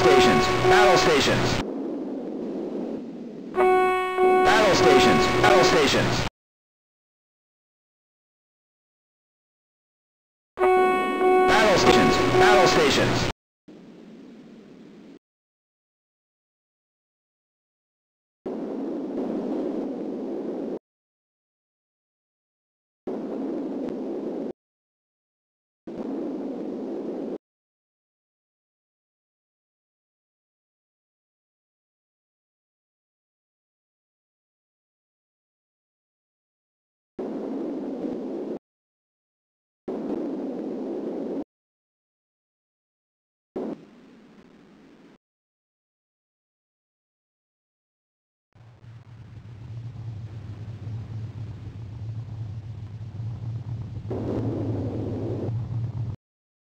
stations, battle stations. Battle stations, battle stations. Battle stations, battle stations.